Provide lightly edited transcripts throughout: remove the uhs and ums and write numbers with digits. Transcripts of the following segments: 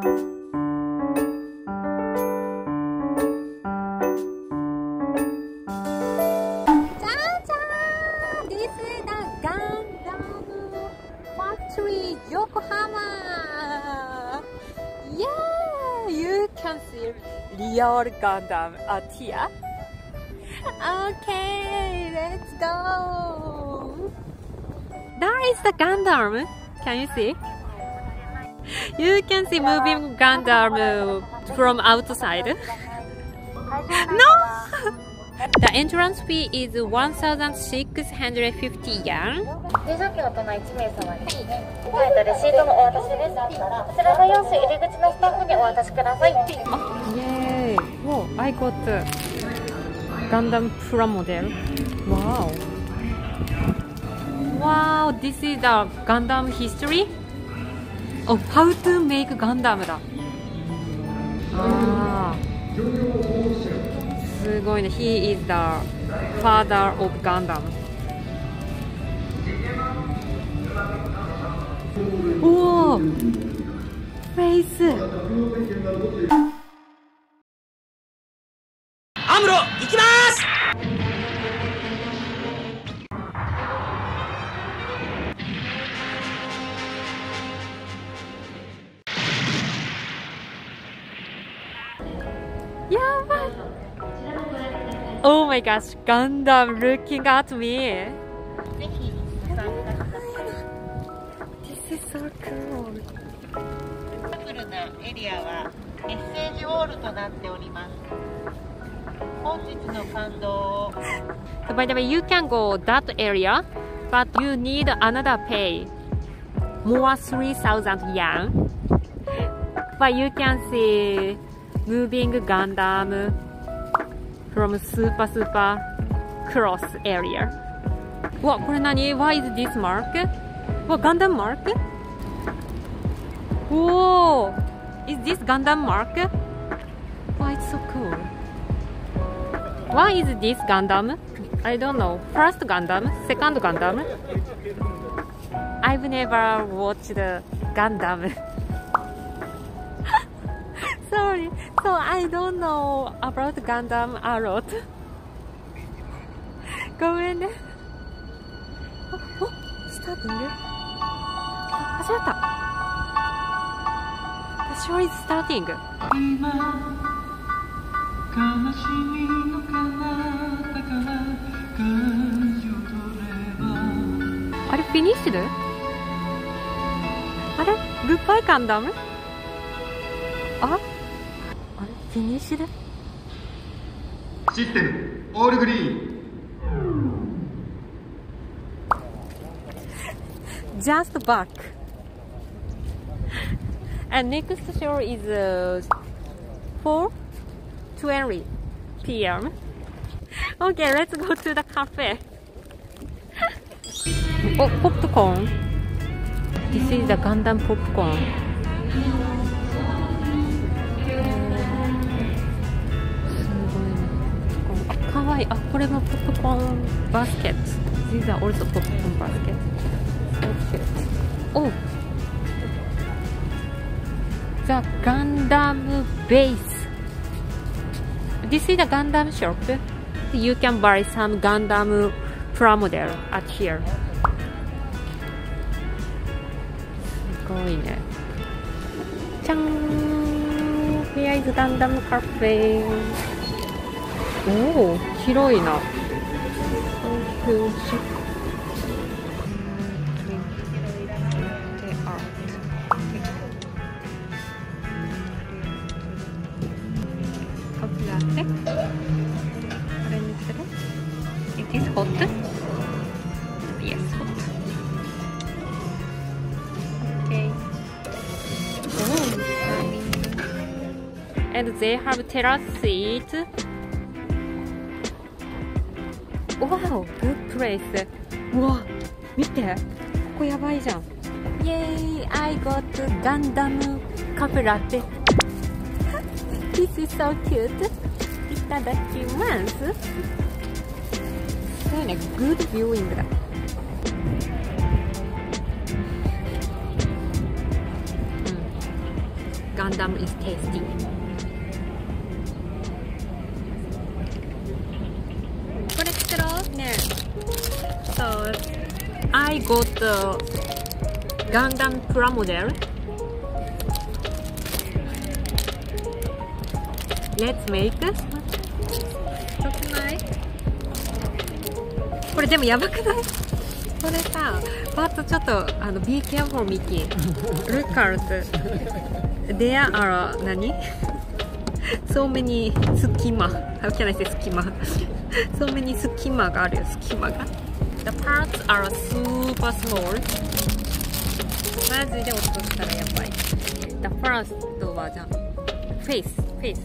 This is the Gundam Factory Yokohama. Yeah, you can see real Gundam out here. Okay, let's go. There is the Gundam. Can you see? You can see moving Gundam from outside. No! The entrance fee is 1,650 yen. Yay! Oh, I got Gundam Pramodel. Wow! Wow, this is the Gundam history of how to make Gundam. Ah. He is the father of Gundam. Oh, face. Amuro, ikimasu. Yeah. Oh my gosh, Gundam looking at me! This is so cool! So by the way, you can go that area, but you need another pay. More 3,000 yen. But you can see moving Gundam from super cross area. Wow, why is this mark? Wow, Gundam mark? Whoa! Is this Gundam mark? Wow, it's so cool. Why is this Gundam? I don't know. First Gundam, second Gundam. I've never watched Gundam. Sorry, so I don't know about Gundam a lot. Go in. Oh, starting. The show is starting. Are you finished? Are goodbye Gundam? Ah? Finished? System, all green. Just back. And next show is 4:20 p.m. Okay, let's go to the cafe. Oh, popcorn. This is the Gundam popcorn. Popcorn baskets. These are also popcorn baskets. So cute. Oh! The Gundam base. This is a Gundam shop. You can buy some Gundam Pramodel at here. Here is Gundam cafe. Oh,広いな。It is hot? Yes, hot. Okay. Oh. And they have terrace seat. Wow, good place. Wow, look at this. This is crazy. Yay, I got Gundam Cafe Latte. This is so cute. Itadakimasu. It's a good viewing. Gundam is tasty. So I got the Gundam Pramodel. Let's make this. これでもやばくない？これさ、but ちょっとbe careful, Mickey. Look at there are so many 隙間 How can I say 隙間 So many 隙間があるよ、隙間が The parts are super small. マジで落としたらやばい The first はじゃん Face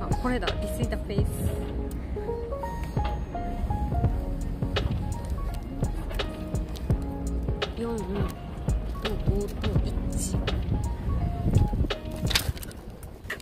あ、これだ This is the face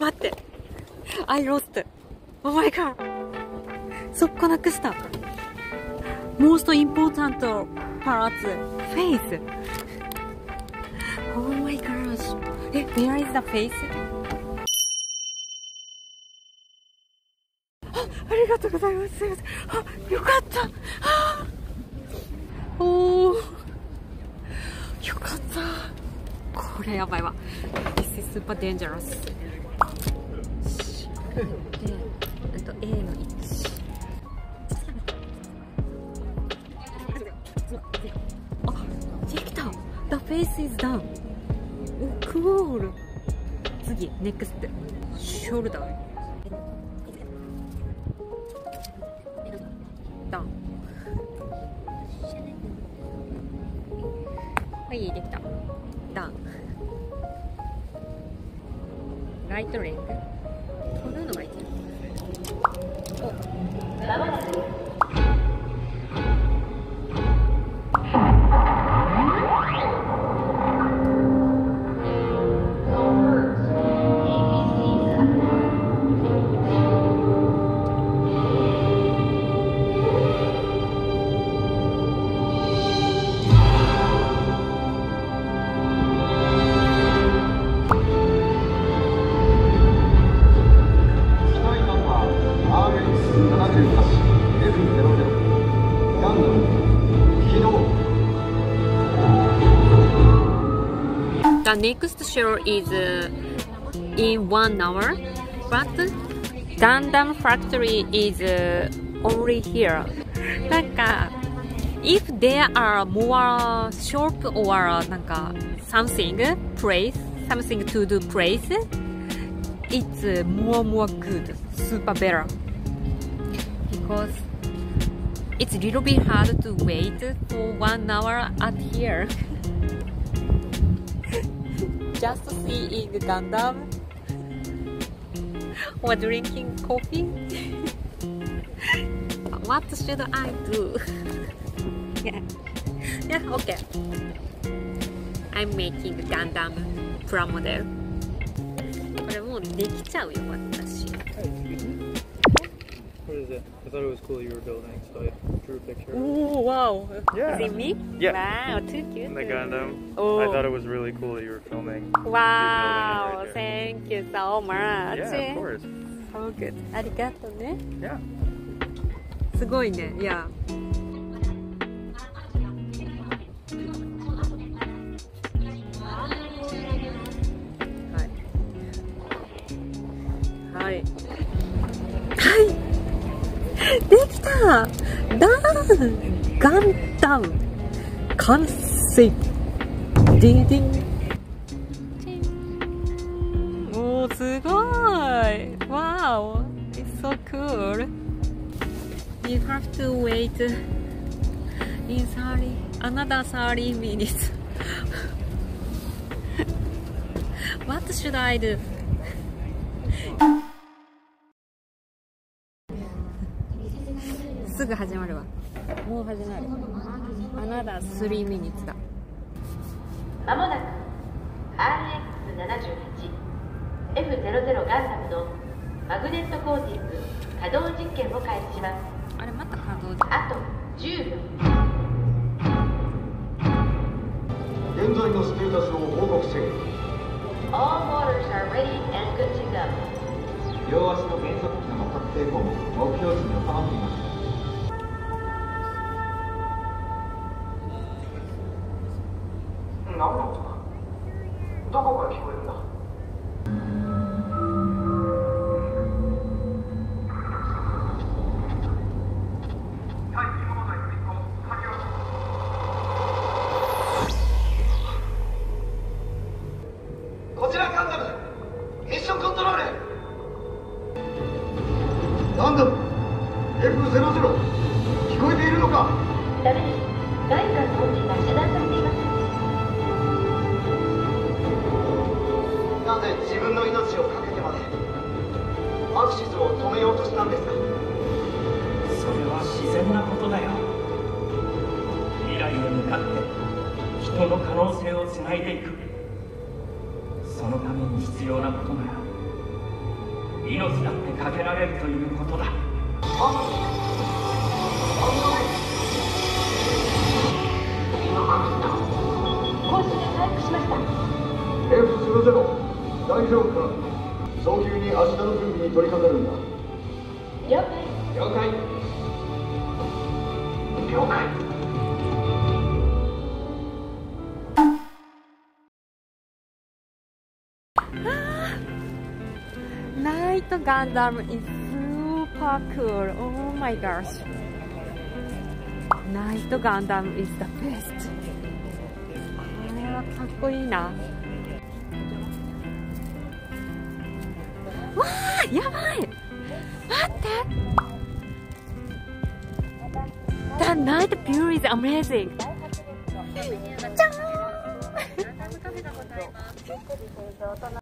待って I lost Oh my god そっこなくした Most important parts Face Oh my gosh Where is the face? ありがとうございますすいませんあよかったあおーよかったこれやばいわ This is super dangerous A の1あできた The face is done おクオール次 NEXT ショルダー Done はい、できた Done ライトリング取るのがいいThe next show is in 1 hour, but Gundam Factory is only here. If there are more shop or something place, something to do place, it's more good, super better. Because it's a little bit hard to wait for 1 hour at here. Just seeing Gundam or drinking coffee. What should I do? Yeah, okay. I'm making Gundam Pramodel. これもうできちゃうよ私。I thought it was cool you were building, so I drew a picture. Oh wow! Yeah. Is it me? Yeah. Wow, too cute. And the Gundam. Oh. I thought it was really cool that you were filming. Wow! Right Thank you so much. Yeah, of course. So good. Arigato ne? Yeah. すごいね。Yeah. Gundam Can't see Ding Oh, すごい Wow, it's so cool You have to wait in 30, another 30 minutes What should I do? It's going to startもう始まる。Another 3 minutes だ。まもなく RX 78 F 00 ガンダムのマグネットコーティング稼働実験を開始します。あれまた稼働。あと10秒。現在のステータスを報告せよ。両足の減速機の確定後目標地に横浜にいます。 Gundam is super cool. Oh my gosh. Night Gundam is the best. Ah, かっこいいな。わあ、やばい。待って。The night view is amazing. じゃーん。